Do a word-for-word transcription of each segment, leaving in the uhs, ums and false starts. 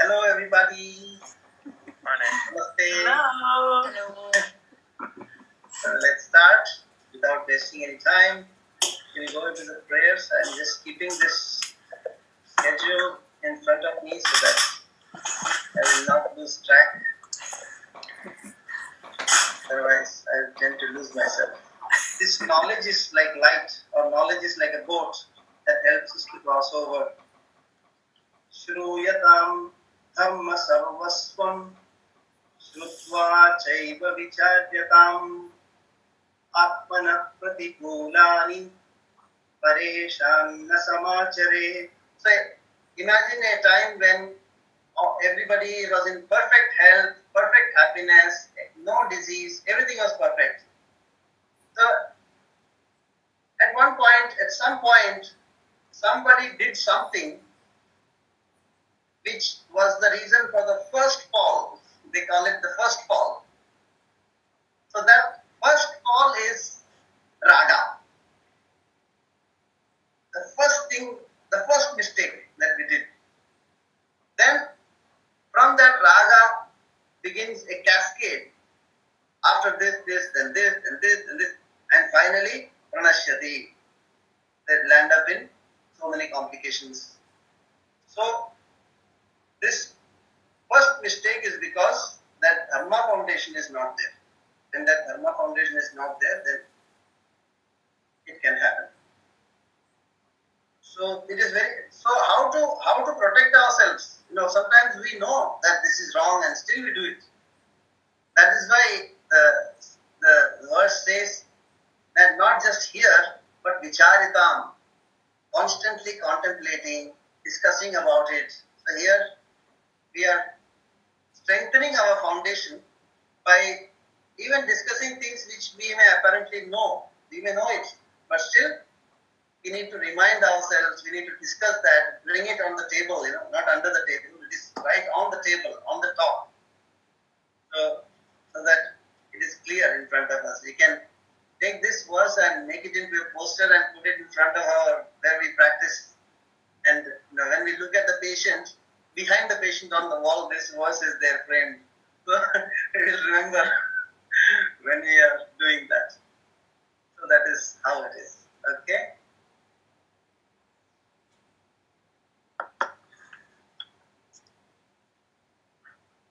Hello, everybody. Morning. Namaste. Hello. Hello. So let's start without wasting any time. We go into the prayers. I'm just keeping this schedule in front of me so that I will not lose track. Otherwise, I tend to lose myself. This knowledge is like light, or knowledge is like a boat that helps us to cross over. Shuru Yatam dhamma sarvasvam shrutva chaiva vicharyatam atmana pratikulani pareshanna samachare. So imagine a time when everybody was in perfect health, perfect happiness, no disease, everything was perfect. So at one point, at some point, somebody did something which was the reason for the first fall. They call it the first fall. So that first fall is Raga. The first thing, the first mistake that we did. Then from that Raga begins a cascade. After this, this, then this, and this, and this. And finally, Pranashyati. They land up in so many complications. So this first mistake is because that dharma foundation is not there. When that dharma foundation is not there, then it can happen. So it is very so how to how to protect ourselves. You know, sometimes we know that this is wrong and still we do it. That is why the the verse says that not just here, but vicharitam, constantly contemplating, discussing about it. So here we are strengthening our foundation by even discussing things which we may apparently know. We may know it, but still we need to remind ourselves, we need to discuss that, bring it on the table, you know, not under the table, it is right on the table, on the top. So, so that it is clear in front of us. We can take this verse and make it into a poster and put it in front of our, where we practice. And you know, when we look at the patient, behind the patient on the wall, this verse is their friend. So we will remember when we are doing that. So that is how it is. Okay?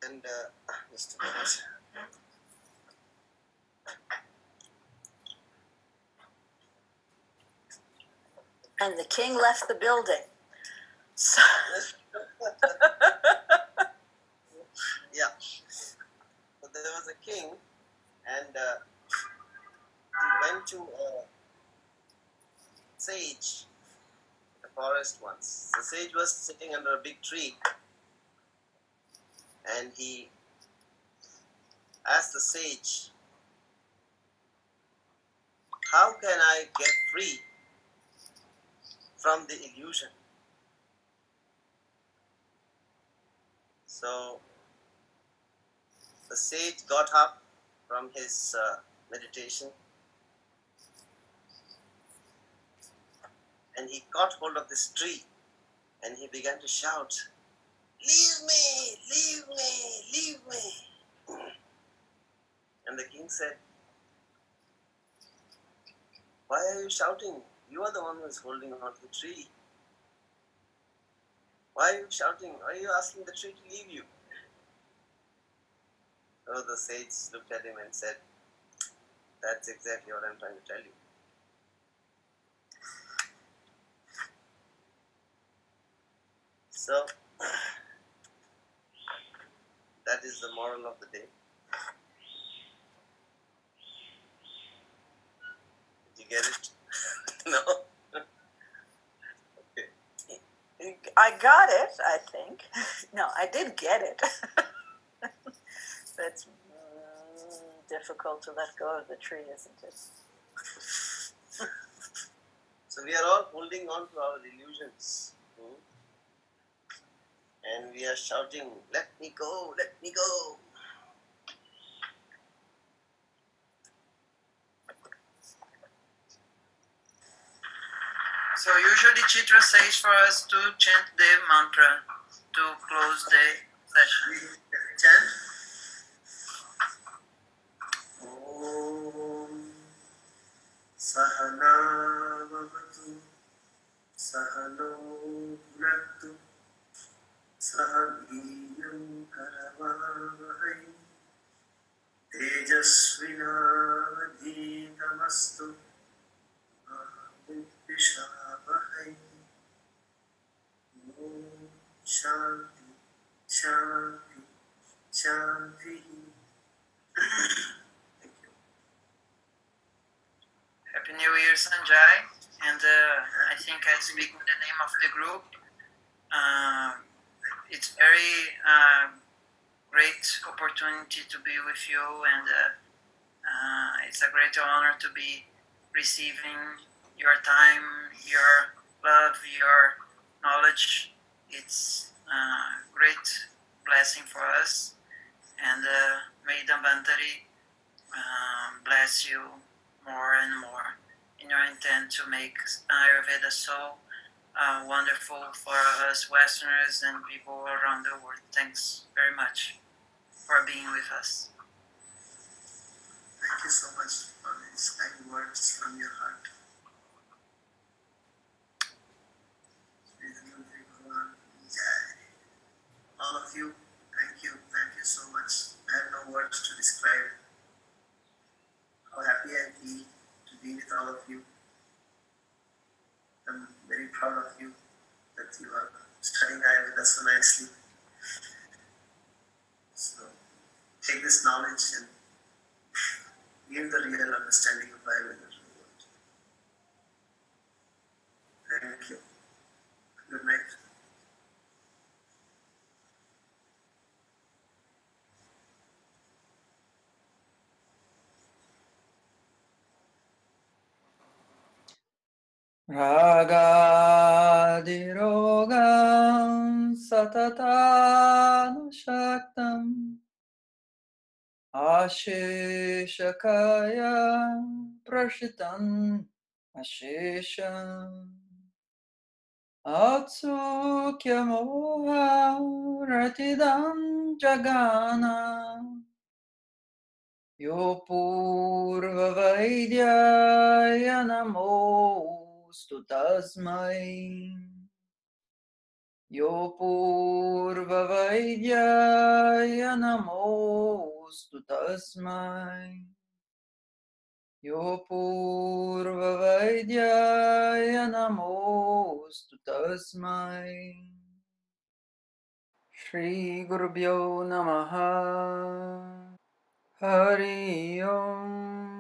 And uh, just a minute. And the king left the building. So yeah. So there was a king, and uh, he went to a sage in the forest once. The sage was sitting under a big tree, and he asked the sage, "How can I get free from the illusion?" So the sage got up from his uh, meditation and he caught hold of this tree and he began to shout, "Leave me, leave me, leave me." And the king said, "Why are you shouting? You are the one who is holding on to the tree. Why are you shouting? Why are you asking the tree to leave you?" So the sage looked at him and said, "That's exactly what I'm trying to tell you." So that is the moral of the day. Did you get it? No. Okay. I got it, I think. No, I did get it. That's mm, difficult to let go of the tree, isn't it? So we are all holding on to our illusions. Hmm? And we are shouting, "Let me go, let me go." So usually Chitra says for us to chant the mantra, to close the session. Chant. Om Sahana Bhavatu Sahano Bhunaktu Sahabhinam Karavahai Tejasvinavadhitamastu Mahavishravahai. Om Shanti, Shanti, Shanti. Thank you. Happy New Year, Sanjay. And uh, I think I speak in the name of the group. Uh, it's very uh, great opportunity to be with you, and uh, uh, it's a great honor to be receiving your time, your love, your knowledge. It's a great blessing for us, and uh, may Dhanvantari um, bless you more and more in your intent to make Ayurveda so uh, wonderful for us Westerners and people around the world. Thanks very much for being with us. Thank you so much for these kind words from your heart. All of you, thank you, thank you so much. I have no words to describe how happy I feel to be with all of you. I'm very proud of you that you are studying Ayurveda so nicely. So take this knowledge and give the real understanding of Ayurveda to the world. Thank you. Good night. Raga dirogam satatan shaktam Ashakaya prashitan ashesha Atsukya moha ratidhan jagana Yo purva vaidyae namo stu tasmai yo purva vaidyae namo stu tasmai yo purva vaidyae namo stu tasmai shri gurubyo namaha hari om.